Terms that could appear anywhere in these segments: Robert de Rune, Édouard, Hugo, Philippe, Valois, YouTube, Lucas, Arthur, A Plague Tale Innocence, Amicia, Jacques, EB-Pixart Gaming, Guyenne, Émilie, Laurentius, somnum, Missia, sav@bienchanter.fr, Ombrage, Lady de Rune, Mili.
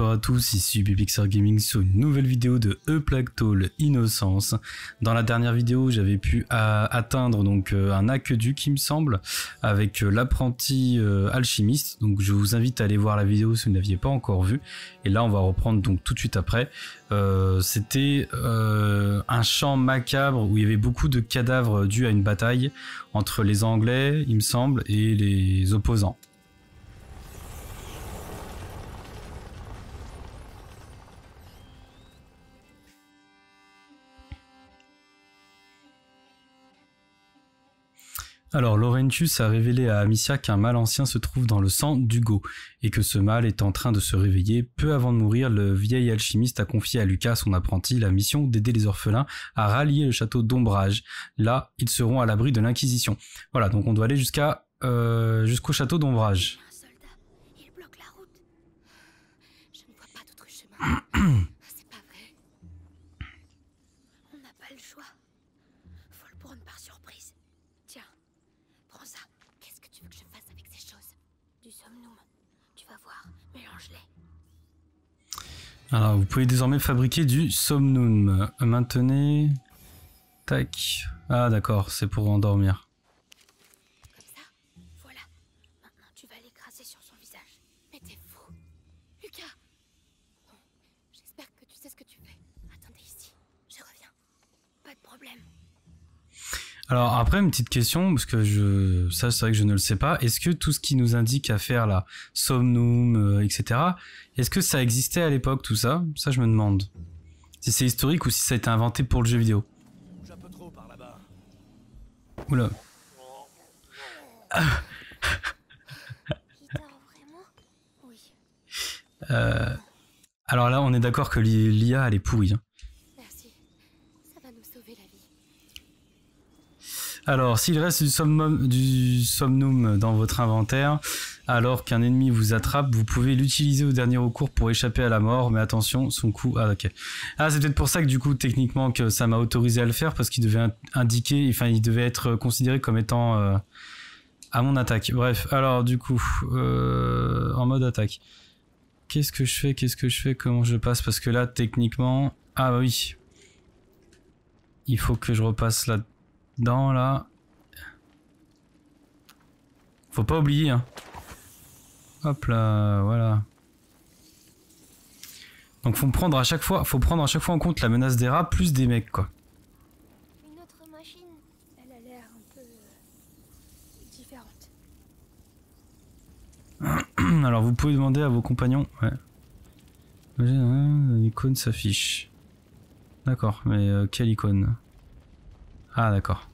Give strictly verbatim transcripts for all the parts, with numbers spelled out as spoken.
bonsoir à tous, ici E B-Pixart Gaming sur une nouvelle vidéo de A Plague Tale Innocence. Dans la dernière vidéo, j'avais pu à, atteindre donc euh, un aqueduc, il me semble, avec euh, l'apprenti euh, alchimiste. Donc je vous invite à aller voir la vidéo si vous ne l'aviez pas encore vue. Et là, on va reprendre donc tout de suite après. Euh, C'était euh, un champ macabre où il y avait beaucoup de cadavres dus à une bataille entre les Anglais, il me semble, et les opposants. Alors, Laurentius a révélé à Amicia qu'un mal ancien se trouve dans le sang d'Hugo, et que ce mal est en train de se réveiller. Peu avant de mourir, le vieil alchimiste a confié à Lucas, son apprenti, la mission d'aider les orphelins à rallier le château d'Ombrage. Là, ils seront à l'abri de l'Inquisition. Voilà, donc on doit aller jusqu'à euh, jusqu'au château d'Ombrage. Un soldat, il bloque la route. Je ne vois pas d'autre chemin. C'est pas vrai. On n'a pas le choix. Faut le prendre par surprise. Tiens. Prends ça. Qu'est-ce que tu veux que je fasse avec ces choses? Du somnum. Tu vas voir. Mélange-les. Alors, vous pouvez désormais fabriquer du somnum. Maintenez. Tac. Ah, d'accord. C'est pour endormir. Comme ça. Voilà. Maintenant, tu vas l'écraser sur son visage. Mais t'es fou. Lucas. Bon, j'espère que tu sais ce que tu fais. Attendez ici. Je reviens. Pas de problème. Alors après, une petite question, parce que je, ça c'est vrai que je ne le sais pas, est-ce que tout ce qui nous indique à faire là, somnum, euh, et cetera, est-ce que ça existait à l'époque tout ça? Ça je me demande. Si c'est historique ou si ça a été inventé pour le jeu vidéo. Oula. euh, alors là, on est d'accord que l'I A elle est pourrie. Hein. Alors, s'il reste du somnum, du somnum dans votre inventaire, alors qu'un ennemi vous attrape, vous pouvez l'utiliser au dernier recours pour échapper à la mort, mais attention, son coup... Ah, ok. Ah, c'est peut-être pour ça que du coup, techniquement, que ça m'a autorisé à le faire, parce qu'il devait indiquer, enfin, il devait être considéré comme étant euh, à mon attaque. Bref, alors du coup, euh, en mode attaque. Qu'est-ce que je fais, qu'est-ce que je fais, comment je passe? Parce que là, techniquement... Ah, bah oui. Il faut que je repasse là... Dans là, faut pas oublier. Hein. Hop là, voilà. Donc faut prendre à chaque fois, faut prendre à chaque fois en compte la menace des rats plus des mecs quoi. Une autre machine, elle a l'air un peu différente. Alors vous pouvez demander à vos compagnons. Ouais. L'icône s'affiche. D'accord, mais euh, quelle icône? Ah d'accord.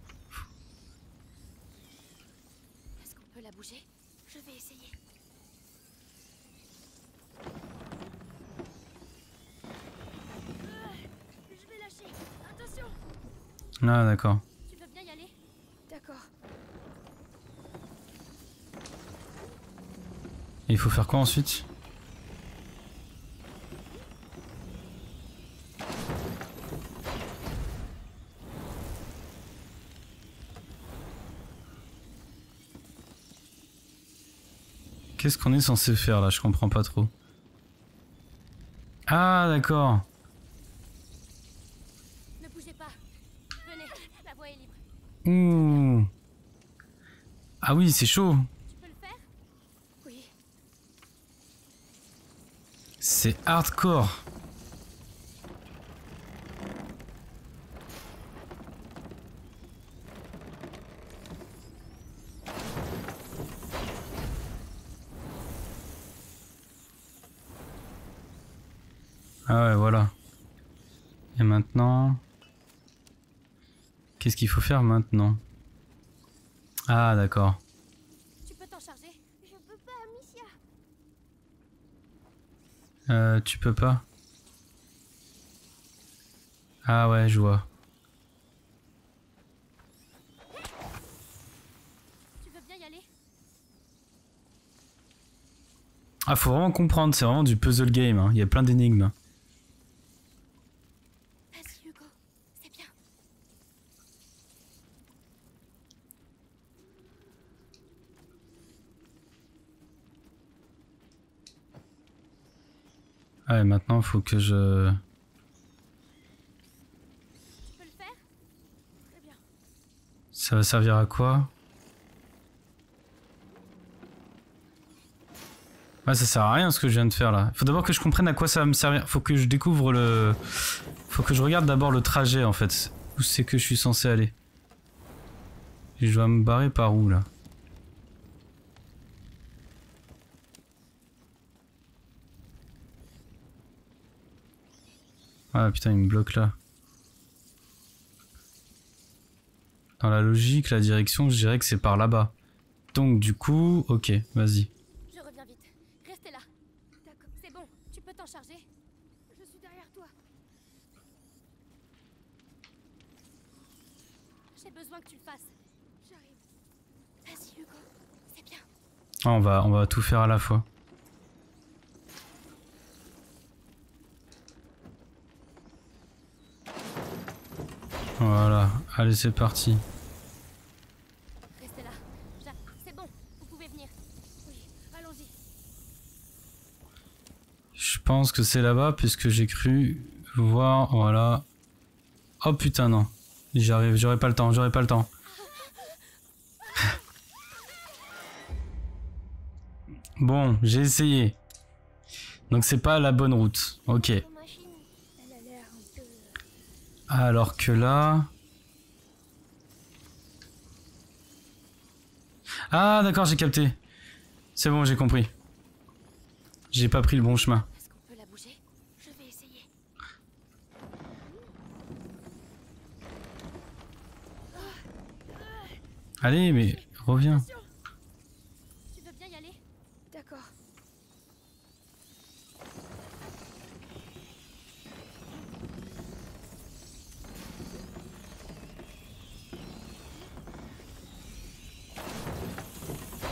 Est-ce qu'on peut la bouger? Je vais essayer. Euh, je vais lâcher. Attention. Ah d'accord. Tu veux bien y aller? D'accord. Et il faut faire quoi ensuite? Qu'est-ce qu'on est censé faire là? Je comprends pas trop. Ah d'accord. Ne bougez pas. Venez, la voie est libre. Ouh. Ah oui, c'est chaud. Tu peux le faire? Oui. C'est hardcore. Ah ouais, voilà. Et maintenant... Qu'est-ce qu'il faut faire maintenant? Ah, d'accord. Tu peux t'en charger? Je peux pas, Missia. Euh, tu peux pas? Ah ouais, je vois. Tu veux bien y aller? Ah, faut vraiment comprendre, c'est vraiment du puzzle game, hein. Il y a plein d'énigmes. Ah, et maintenant, faut que je... Tu peux le faire ? Très bien. Ça va servir à quoi ? Ah, ça sert à rien ce que je viens de faire là. Faut d'abord que je comprenne à quoi ça va me servir. Faut que je découvre le... Faut que je regarde d'abord le trajet en fait. Où c'est que je suis censé aller. Et je dois me barrer par où là? Ah putain, il me bloque là. Dans la logique, la direction, je dirais que c'est par là-bas. Donc du coup, ok, vas-y. Ah, on va, on va tout faire à la fois. Voilà, allez c'est parti. Restez là, Jacques, c'est bon, vous pouvez venir. Oui, allons-y. Je pense que c'est là-bas puisque j'ai cru voir, voilà. Oh putain non, j'y arrive, j'aurai pas le temps, j'aurai pas le temps. Bon, j'ai essayé. Donc c'est pas la bonne route. Ok. Alors que là... Ah d'accord, j'ai capté. C'est bon, j'ai compris. J'ai pas pris le bon chemin. Allez, mais reviens.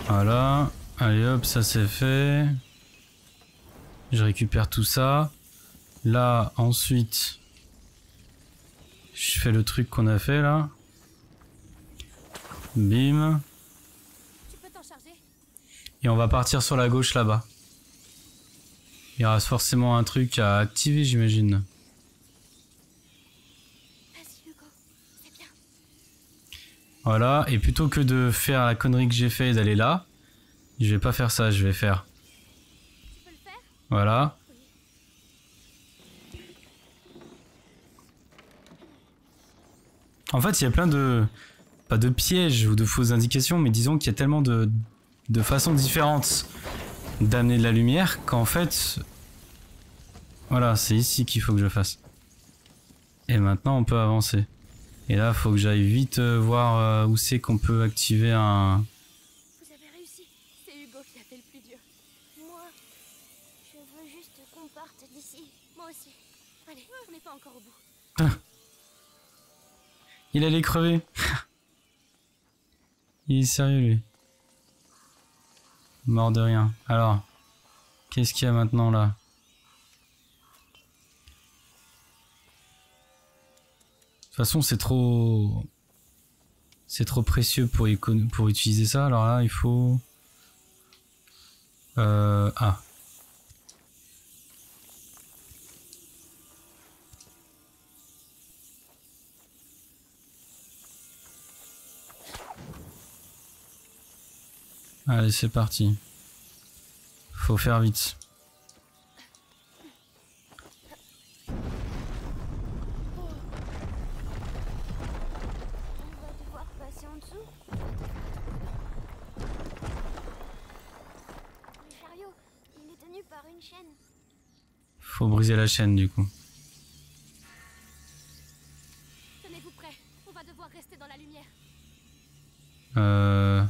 Voilà, allez hop, ça c'est fait. Je récupère tout ça. Là, ensuite, je fais le truc qu'on a fait là. Bim. Et on va partir sur la gauche là-bas. Il y aura forcément un truc à activer, j'imagine. Voilà, et plutôt que de faire la connerie que j'ai fait et d'aller là, je vais pas faire ça, je vais faire. Tu peux le faire ? Voilà. Oui. En fait, il y a plein de... Pas de pièges ou de fausses indications, mais disons qu'il y a tellement de, de façons différentes d'amener de la lumière qu'en fait... Voilà, c'est ici qu'il faut que je fasse. Et maintenant, on peut avancer. Et là, faut que j'aille vite voir où c'est qu'on peut activer un... Vous avez réussi. C'est Hugo qui a fait le plus dur. Moi, je veux juste qu'on parte d'ici. Moi aussi. Allez, on n'est pas encore au bout. Il allait crever. Il est sérieux, lui. Mort de rien. Alors, qu'est-ce qu'il y a maintenant, là ? De toute façon, c'est trop, c'est trop précieux pour icon... pour utiliser ça. Alors là, il faut. Euh... Ah. Allez, c'est parti. Faut faire vite. Faut briser la chaîne du coup. Tenez-vous prêts, on va devoir rester dans la lumière. Euh...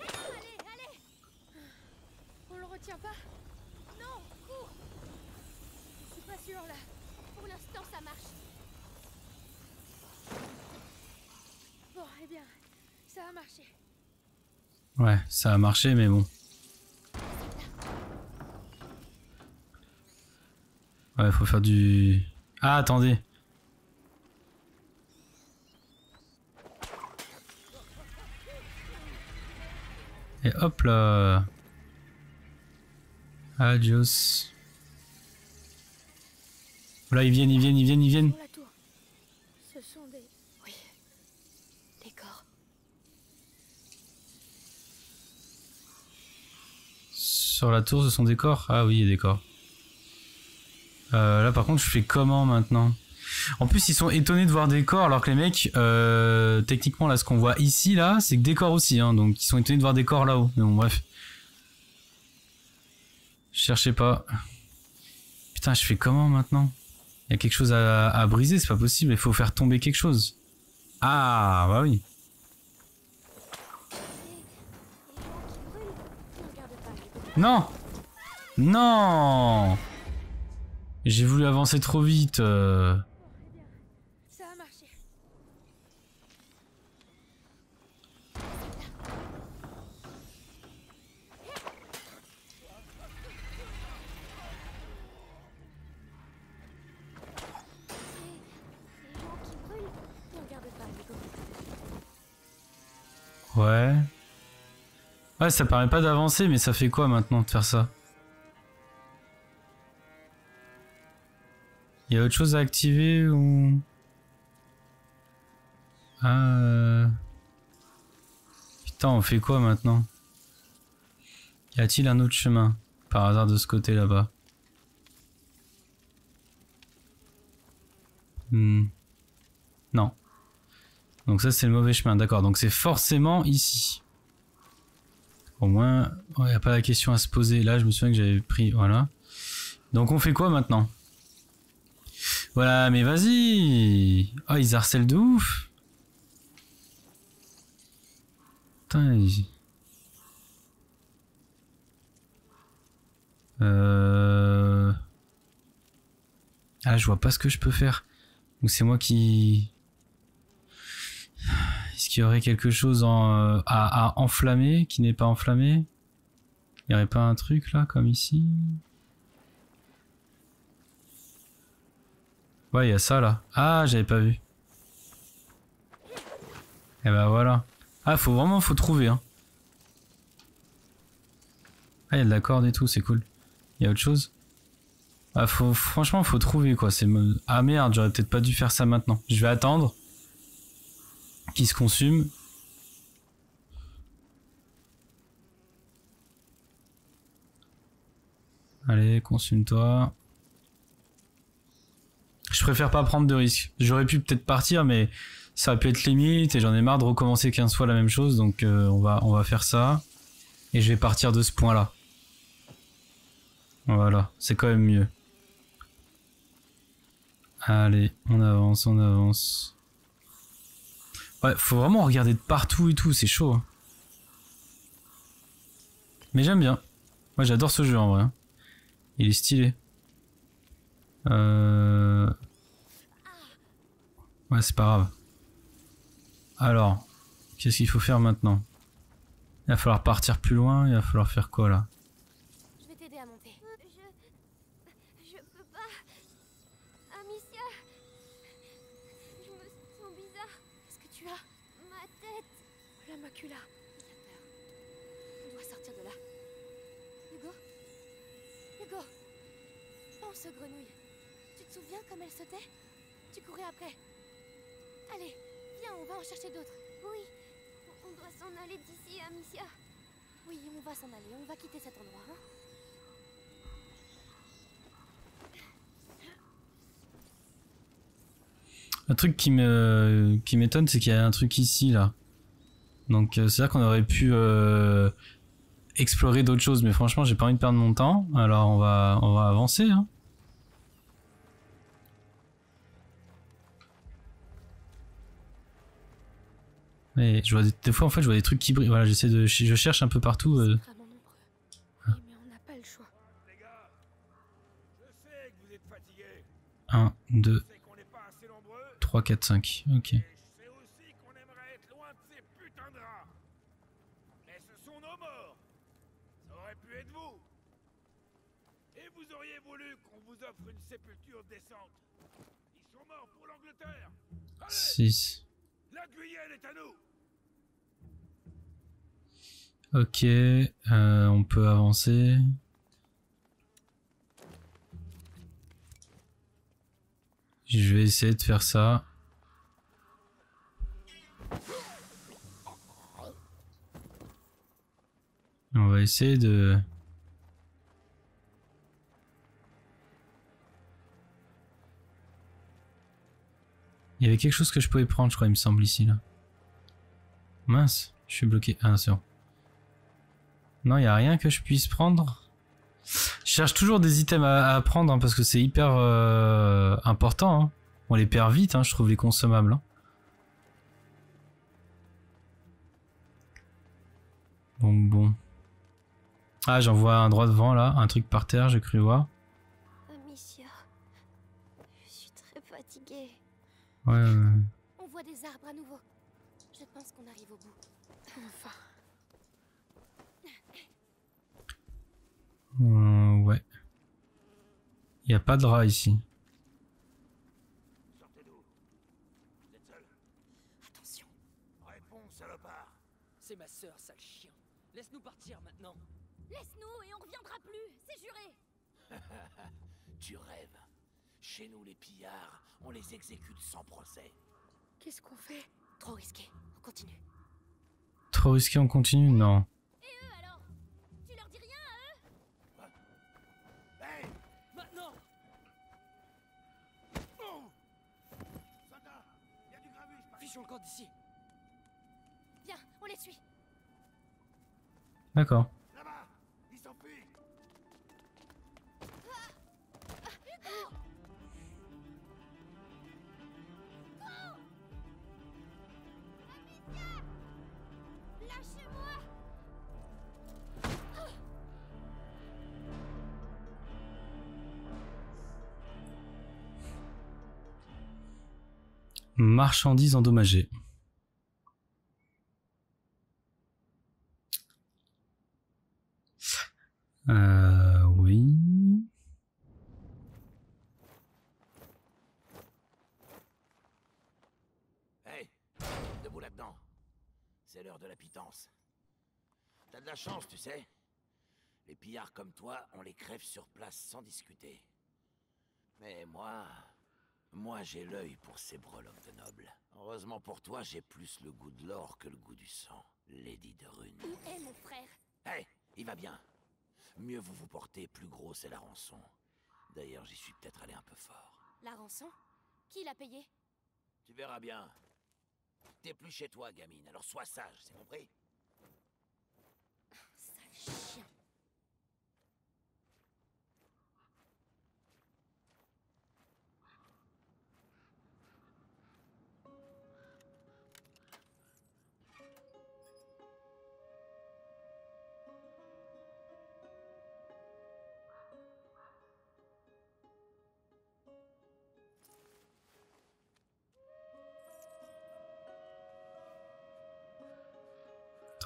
Allez, allez. On le retient pas? Non, cours. Je suis pas sûre là. Pour l'instant ça marche. Bon, eh bien, ça a marché. Ouais, ça a marché mais bon. Ouais, faut faire du... Ah, attendez. Et hop là. Adios. Voilà, ils viennent, ils viennent, ils viennent, ils viennent. Ce sont des... Oui. Des corps. Sur la tour, ce sont des corps. Ah oui, il y a des corps. Euh, là par contre, je fais comment maintenant? En plus, ils sont étonnés de voir des corps, alors que les mecs, euh, techniquement, là, ce qu'on voit ici, là, c'est que des corps aussi, hein, donc ils sont étonnés de voir des corps là-haut. Mais bon, bref. Je cherchais pas. Putain, je fais comment maintenant? Il y a quelque chose à, à briser, c'est pas possible, il faut faire tomber quelque chose. Ah, bah oui. Non! Non! J'ai voulu avancer trop vite. Euh... Ça a marché. Ouais. Ouais, ça permet pas d'avancer, mais ça fait quoi maintenant de faire ça? Il y a autre chose à activer ou... Ah... Euh... Putain, on fait quoi maintenant? Y a-t-il un autre chemin? Par hasard de ce côté là-bas. Hmm. Non. Donc ça c'est le mauvais chemin, d'accord. Donc c'est forcément ici. Au moins, il n'y a pas la question à se poser. Là, je me souviens que j'avais pris... Voilà. Donc on fait quoi maintenant? Voilà, mais vas-y! Oh, ils harcèlent de ouf! Putain, ils... Euh... Ah, je vois pas ce que je peux faire. Donc c'est moi qui... Est-ce qu'il y aurait quelque chose en, euh, à, à enflammer, qui n'est pas enflammé? Il n'y aurait pas un truc, là, comme ici? Ouais, il y a ça là. Ah, j'avais pas vu. Et bah voilà. Ah, faut vraiment, faut trouver. Hein. Ah, il y a de la corde et tout, c'est cool. Il y a autre chose? Ah, faut, franchement, faut trouver quoi. C'est ah merde, j'aurais peut-être pas dû faire ça maintenant. Je vais attendre qu'il se consume. Allez, consume-toi. Je préfère pas prendre de risques. J'aurais pu peut-être partir, mais ça a pu être limite et j'en ai marre de recommencer quinze fois la même chose. Donc euh, on va on va faire ça. Et je vais partir de ce point-là. Voilà, c'est quand même mieux. Allez, on avance, on avance. Ouais, faut vraiment regarder de partout et tout, c'est chaud. Hein. Mais j'aime bien. Moi j'adore ce jeu en vrai. Il est stylé. Euh... Ouais, c'est pas grave. Alors, qu'est-ce qu'il faut faire maintenant? Il va falloir partir plus loin, il va falloir faire quoi là? Je vais t'aider à monter. Je... je peux pas. Amicia, je me sens bizarre. Qu'est-ce que tu as? Ma tête. La macula. J'ai peur. On doit sortir de là. Hugo? Hugo? Pense aux grenouilles. Tu te souviens comme elle sautait? Tu courais après. Allez, viens, on va en chercher d'autres. Oui, on doit s'en aller d'ici, Amicia. Oui, on va s'en aller, on va quitter cet endroit. Hein? Un truc qui me qui m'étonne, c'est qu'il y a un truc ici, là. Donc, c'est-à-dire qu'on aurait pu euh, explorer d'autres choses, mais franchement, j'ai pas envie de perdre mon temps. Alors, on va, on va avancer, hein. Mais je vois des, des fois en fait je vois des trucs qui brillent. Voilà, j'essaie de je cherche un peu partout. Euh... Ah. un, deux, trois, quatre, cinq. Ok. six. La Guyenne est à nous. Ok, euh, on peut avancer. Je vais essayer de faire ça. On va essayer de... Il y avait quelque chose que je pouvais prendre, je crois, il me semble, ici, là. Mince, je suis bloqué. Ah, c'est bon. Non, il n'y a rien que je puisse prendre. Je cherche toujours des items à, à prendre, hein, parce que c'est hyper euh, important. Hein. On les perd vite, hein, je trouve, les consommables. Hein. Donc bon. Ah, j'en vois un droit devant, là. Un truc par terre, j'ai cru voir. Amicia, je suis très fatiguée. Ouais, ouais, ouais. On voit des arbres à nouveau. Je pense qu'on arrive au bout. Enfin. Mmh, ouais. Il n'y a pas de rat ici. Sortez d'où? Vous êtes seul? Attention. Réponds, salopard. C'est ma sœur, sale chien. Laisse-nous partir maintenant. Laisse-nous et on reviendra plus, c'est juré. Tu rêves. Chez nous, les pillards, on les exécute sans procès. Qu'est-ce qu'on fait? Trop risqué, on continue. Trop risqué, on continue? Non. Et eux alors? Tu leur dis rien à eux? Hé hey, maintenant oh. Santa, il y a du grabuge, fichons le camp d'ici. Viens, on les suit. D'accord. Là-bas, ils s'enfuient. Marchandises endommagées. Euh... Oui... Hey, debout là-dedans. C'est l'heure de la pitance. T'as de la chance, tu sais. Les pillards comme toi, on les crève sur place sans discuter. Mais moi... Moi, j'ai l'œil pour ces breloques de nobles. Heureusement pour toi, j'ai plus le goût de l'or que le goût du sang. Lady de Rune. Où est mon frère? Hé, hey, il va bien. Mieux vous vous portez, plus gros c'est la rançon. D'ailleurs, j'y suis peut-être allé un peu fort. La rançon? Qui l'a payée? Tu verras bien. T'es plus chez toi, gamine, alors sois sage, c'est compris? Ah, sale chien.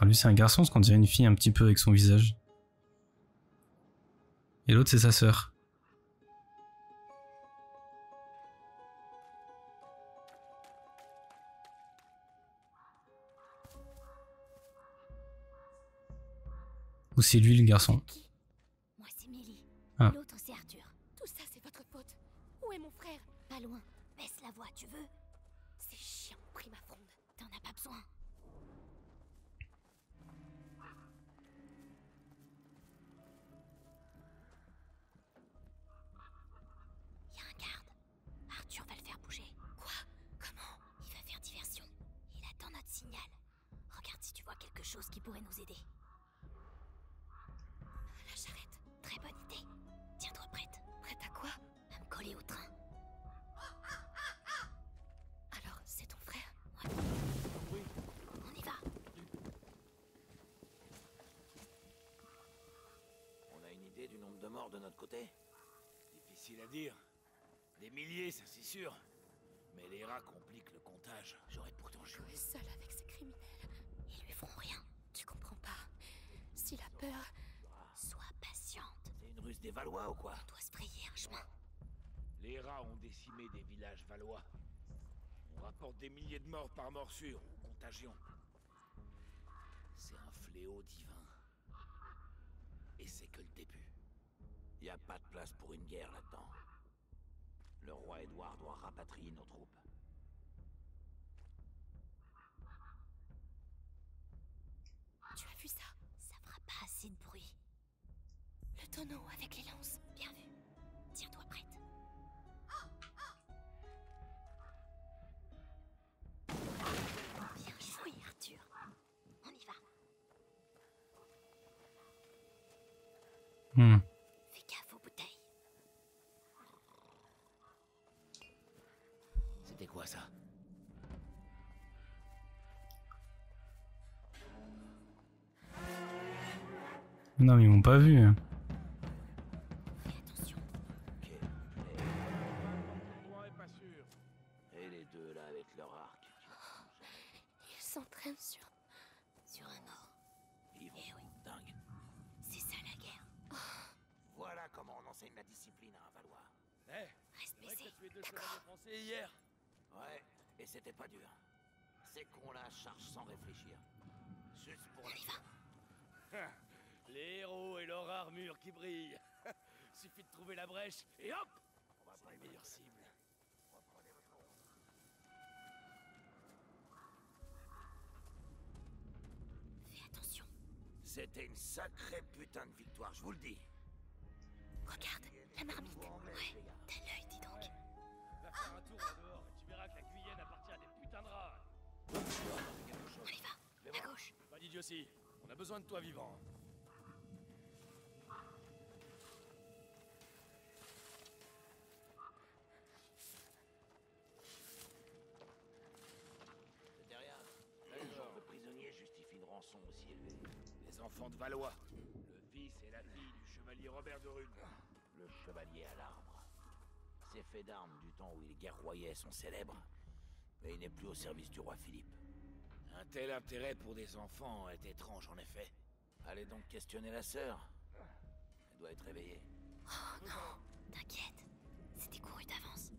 Lui c'est un garçon, ce qu'on dirait une fille un petit peu avec son visage. Et l'autre c'est sa sœur. Ou c'est lui le garçon? Moi c'est Mili. Ah. L'autre c'est Arthur. Tout ça c'est votre faute. Où est mon frère? Pas loin. Baisse la voix, tu veux? C'est chiant, pris ma fronde. T'en as pas besoin. Qui pourrait nous aider. La charrette, très bonne idée. Tiens-toi prête. Prête à quoi? À me coller au train. Alors, c'est ton frère? Ouais. Oui. On y va. On a une idée du nombre de morts de notre côté? Difficile à dire. Des milliers, ça c'est sûr. Mais les rats compliquent le comptage. J'aurais pourtant joué. Je suis seul avec ces criminels. Ils lui feront rien. Tu comprends pas. S'il a peur, sois patiente. C'est une ruse des Valois ou quoi? On doit se frayer un chemin. Les rats ont décimé des villages Valois. On rapporte des milliers de morts par morsure ou contagion. C'est un fléau divin. Et c'est que le début. Y a pas de place pour une guerre là-dedans. Le roi Édouard doit rapatrier nos troupes. Tu as vu ça? Ça fera pas assez de bruit. Le tonneau avec les lances, bien vu. Tiens-toi prête. Oh, oh. Bien joué, Arthur. On y va. Hmm. Fais gaffe aux bouteilles. C'était quoi ça? Non, mais ils m'ont pas vu. Et hop, on va prendre les meilleures cibles. Fais attention. C'était une sacrée putain de victoire, je vous le dis. Regarde, la marmite. Ouais, t'as l'œil, dis donc. Va faire un tour en dehors et tu verras que la Guyenne appartient à des putains de rats. On y va, à gauche. Pas d'idiotie, on a besoin de toi vivant. Aussi élevés. Les enfants de Valois. Le fils et la fille du chevalier Robert de Rune. Le chevalier à l'arbre. Ces faits d'armes du temps où il guerroyait sont célèbres, mais il n'est plus au service du roi Philippe. Un tel intérêt pour des enfants est étrange en effet. Allez donc questionner la sœur. Elle doit être réveillée. Oh non, t'inquiète, c'était couru d'avance.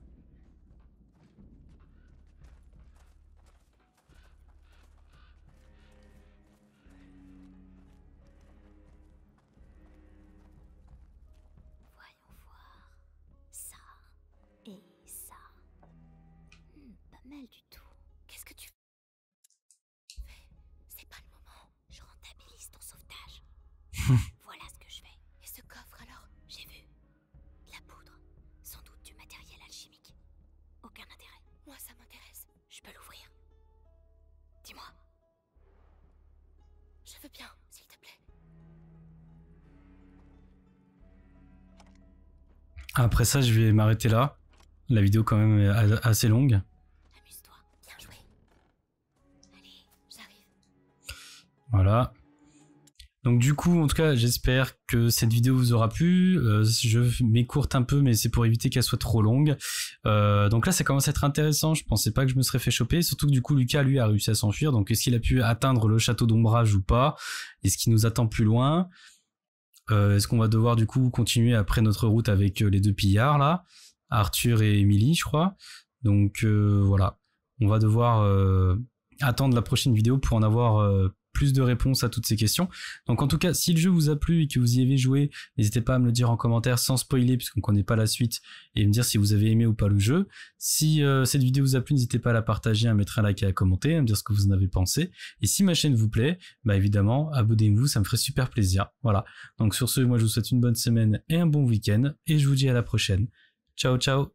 Du tout. Qu'est-ce que tu fais? C'est pas le moment. Je rentabilise ton sauvetage. Voilà ce que je fais. Et ce coffre alors? J'ai vu. De la poudre. Sans doute du matériel alchimique. Aucun intérêt. Moi ça m'intéresse. Je peux l'ouvrir? Dis-moi. Je veux bien, s'il te plaît. Après ça, je vais m'arrêter là. La vidéo quand même est assez longue. Voilà. Donc du coup, en tout cas, j'espère que cette vidéo vous aura plu. Euh, je m'écourte un peu, mais c'est pour éviter qu'elle soit trop longue. Euh, donc là, ça commence à être intéressant. Je pensais pas que je me serais fait choper. Surtout que du coup, Lucas, lui, a réussi à s'enfuir. Donc est-ce qu'il a pu atteindre le château d'Ombrage ou pas? Est-ce qu'il nous attend plus loin? euh, Est-ce qu'on va devoir du coup continuer après notre route avec les deux pillards là, Arthur et Émilie, je crois. Donc euh, voilà. On va devoir euh, attendre la prochaine vidéo pour en avoir... Euh, plus de réponses à toutes ces questions. Donc en tout cas, si le jeu vous a plu et que vous y avez joué, n'hésitez pas à me le dire en commentaire sans spoiler puisqu'on connaît pas la suite, et me dire si vous avez aimé ou pas le jeu. Si euh, cette vidéo vous a plu, n'hésitez pas à la partager, à mettre un like et à commenter, à me dire ce que vous en avez pensé. Et si ma chaîne vous plaît, bah évidemment, abonnez-vous, ça me ferait super plaisir. Voilà. Donc sur ce, moi je vous souhaite une bonne semaine et un bon week-end, et je vous dis à la prochaine. Ciao, ciao.